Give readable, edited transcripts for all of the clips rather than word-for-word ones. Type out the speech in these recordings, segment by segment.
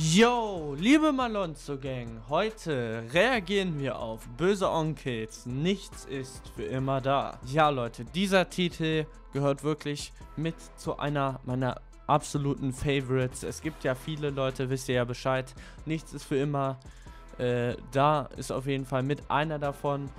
Yo, liebe Malonzo Gang, heute reagieren wir auf Böhse Onkelz, Nichts ist für immer da. Ja Leute, dieser Titel gehört wirklich mit zu einer meiner absoluten Favorites. Es gibt ja viele Leute, wisst ihr ja Bescheid, Nichts ist für immer da ist auf jeden Fall mit einer davon.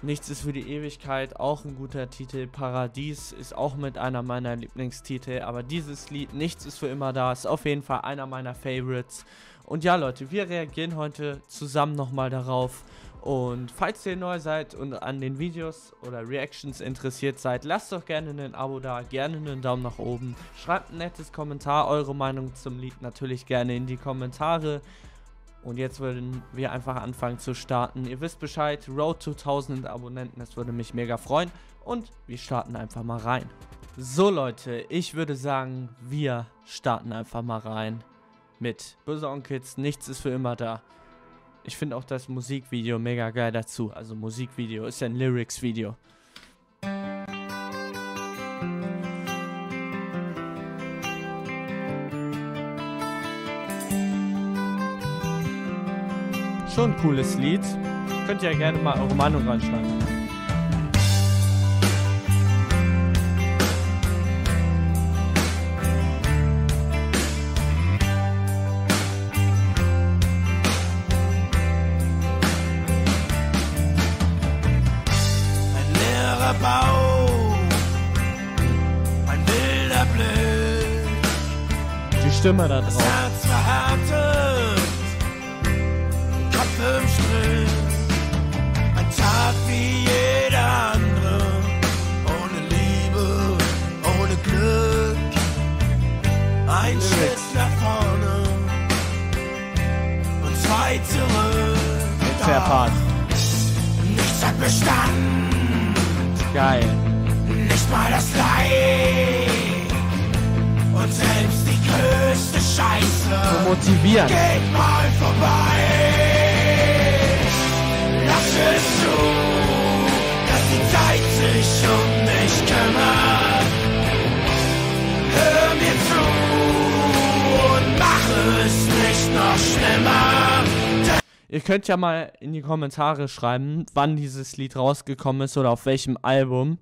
Nichts ist für die Ewigkeit, auch ein guter Titel. Paradies ist auch mit einer meiner Lieblingstitel, aber dieses Lied, Nichts ist für immer da, ist auf jeden Fall einer meiner Favorites. Und ja Leute, wir reagieren heute zusammen nochmal darauf. Und falls ihr neu seid und an den Videos oder Reactions interessiert seid, lasst doch gerne ein Abo da, gerne einen Daumen nach oben. Schreibt ein nettes Kommentar, eure Meinung zum Lied natürlich gerne in die Kommentare. Und jetzt würden wir einfach anfangen zu starten. Ihr wisst Bescheid, Road to 1000 Abonnenten, das würde mich mega freuen. Und wir starten einfach mal rein. So Leute, ich würde sagen, wir starten einfach mal rein mit Böhse Onkelz, Nichts ist für immer da. Ich finde auch das Musikvideo mega geil dazu. Also Musikvideo ist ja ein Lyrics-Video. Schon ein cooles Lied. Könnt ihr ja gerne mal eure Meinung reinschreiben. Ein leerer Bauch, ein wilder Blick. Die Stimme da drauf. Im Strich, ein Tag wie jeder andere, ohne Liebe, ohne Glück, ein Schritt nach vorne und zwei zurück. Verpasst. Nichts hat Bestand. Geil. Nicht mal das Leid und selbst die größte Scheiße. So motivieren. Geht mal vorbei. Lass es zu, dass die Zeit sich um mich kümmert. Hör mir zu und mach es nicht noch schlimmer. Ihr könnt ja mal in die Kommentare schreiben, wann dieses Lied rausgekommen ist oder auf welchem Album.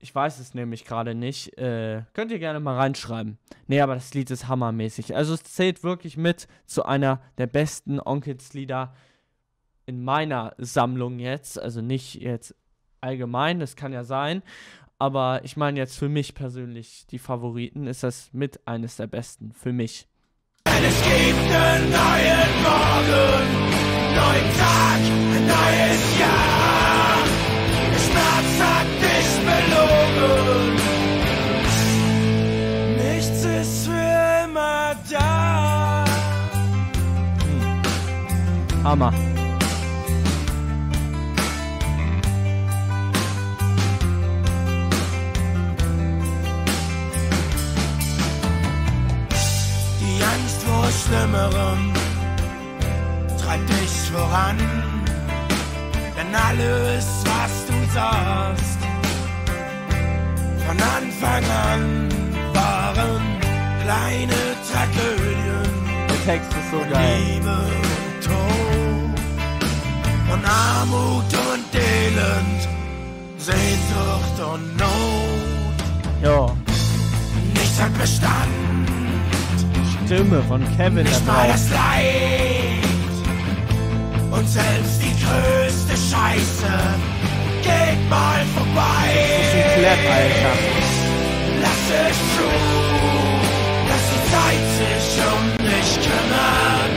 Ich weiß es nämlich gerade nicht. Könnt ihr gerne mal reinschreiben. Nee, aber das Lied ist hammermäßig. Also es zählt wirklich mit zu einer der besten Onkelz-Lieder in meiner Sammlung jetzt, also nicht jetzt allgemein, das kann ja sein, aber ich meine jetzt für mich persönlich die Favoriten, ist das mit eines der besten, für mich. Denn es gibt einen neuen Morgen, neuen Tag, ein neues Jahr, das Herz hat dich belogen, nichts ist für immer da. Hammer. Schlimmerem treibt dich voran, denn alles, was du sahst, von Anfang an waren kleine Tragödien. Der Text ist so geil. Liebe und Tod, von Armut und Elend, Sehnsucht und Not. Jo. Nichts hat Bestand. Stimme von Kevin nicht mal das Leid und selbst die größte Scheiße geht mal vorbei. Klapp, Alter. Lass es zu, dass die Zeit sich um dich kümmert.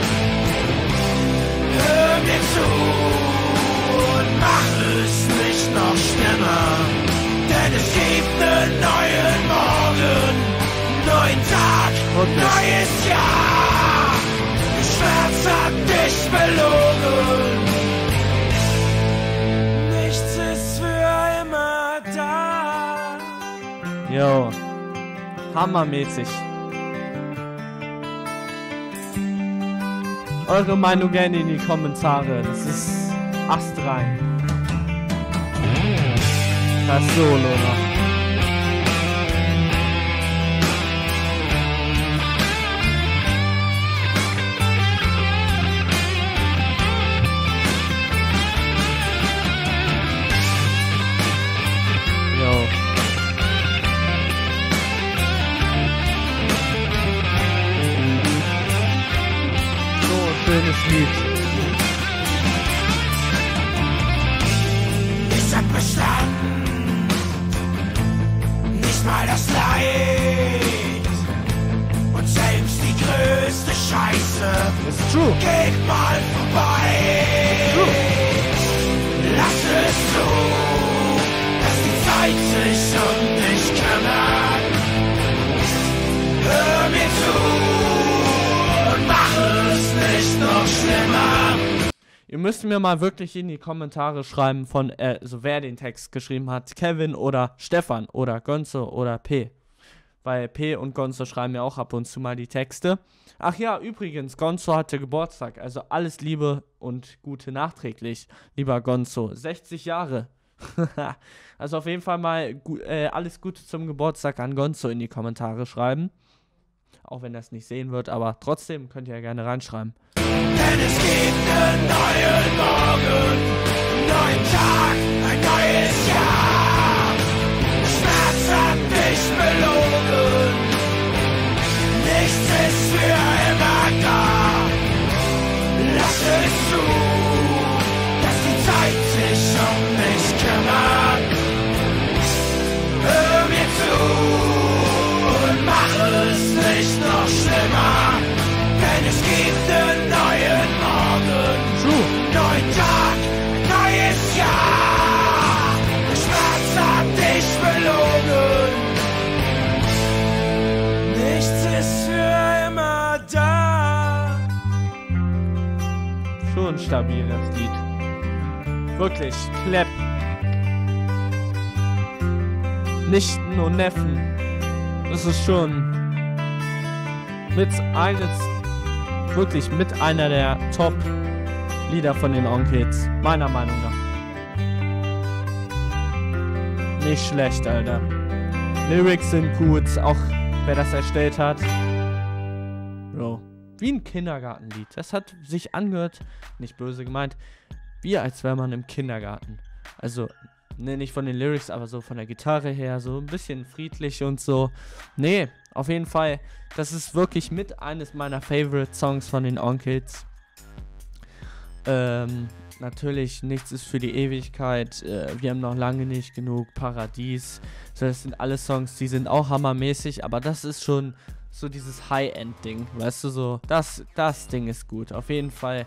Hör mir zu und mach es nicht noch schlimmer, denn es gibt einen neuen Morgen. Neuen Tag, wirklich? Neues Jahr. Das Schmerz hat dich belogen. Nichts ist für immer da. Jo, hammermäßig. Eure Meinung gerne in die Kommentare. Das ist astrein. Das Solo noch. geht. Ich hab bestanden, nicht mal das Leid und selbst die größte Scheiße geht mal vorbei. Lass es zu, dass die Zeit sich um dich kümmert. Hör mir zu und mach es nicht noch schlimmer. Ihr müsst mir mal wirklich in die Kommentare schreiben, von so wer den Text geschrieben hat. Kevin oder Stefan oder Gonzo oder P. Weil P und Gonzo schreiben ja auch ab und zu mal die Texte. Ach ja, übrigens, Gonzo hatte Geburtstag, also alles Liebe und Gute nachträglich, lieber Gonzo. 60 Jahre. Also auf jeden Fall mal alles Gute zum Geburtstag an Gonzo in die Kommentare schreiben. Auch wenn das nicht sehen wird, aber trotzdem könnt ihr ja gerne reinschreiben. Denn es gibt einen neuen Morgen, einen neuen Tag, ein neues Jahr. Schmerz hat dich belogen. Nichts ist für immer da. Lass es zu, dass die Zeit sich um mich kümmert. Hör mir zu und mach es nicht noch schlimmer. Denn es gibt einen neuen Morgen, einen neuen Tag, ein neues Jahr. Der Schmerz hat dich belogen. Nichts ist für immer da. Schon stabil, das Lied. Wirklich, Clap. Nichten und Neffen. Das ist schon mit einer der Top-Lieder von den Onkelz. Meiner Meinung nach. Nicht schlecht, Alter. Lyrics sind gut, auch wer das erstellt hat. Bro. Wie ein Kindergartenlied. Das hat sich angehört, nicht böse gemeint, wie als wäre man im Kindergarten. Also, ne, nicht von den Lyrics, aber so von der Gitarre her, so ein bisschen friedlich und so. Nee, auf jeden Fall, das ist wirklich mit eines meiner Favorite Songs von den Onkelz. Natürlich, Nichts ist für die Ewigkeit, Wir haben noch lange nicht genug, Paradies. So, das sind alle Songs, die sind auch hammermäßig, aber das ist schon so dieses High-End-Ding, weißt du, so, das Ding ist gut, auf jeden Fall,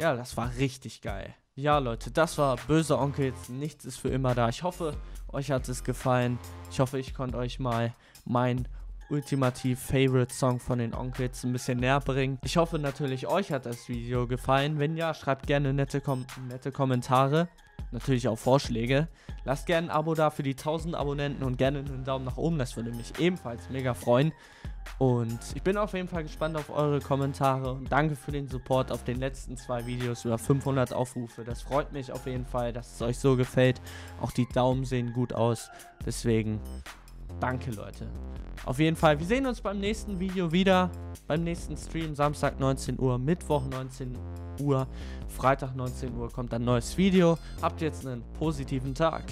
ja, das war richtig geil. Ja, Leute, das war Böhse Onkelz, Nichts ist für immer da. Ich hoffe, euch hat es gefallen, ich hoffe, ich konnte euch mal mein ultimativ Favorite Song von den Onkelz ein bisschen näher bringen. Ich hoffe natürlich, euch hat das Video gefallen, wenn ja, schreibt gerne nette Kommentare. Natürlich auch Vorschläge. Lasst gerne ein Abo da für die 1000 Abonnenten und gerne einen Daumen nach oben. Das würde mich ebenfalls mega freuen. Und ich bin auf jeden Fall gespannt auf eure Kommentare. Und danke für den Support auf den letzten 2 Videos über 500 Aufrufe. Das freut mich auf jeden Fall, dass es euch so gefällt. Auch die Daumen sehen gut aus. Deswegen danke, Leute. Auf jeden Fall, wir sehen uns beim nächsten Video wieder. Beim nächsten Stream, Samstag 19 Uhr, Mittwoch 19 Uhr, Freitag 19 Uhr kommt ein neues Video. Habt jetzt einen positiven Tag.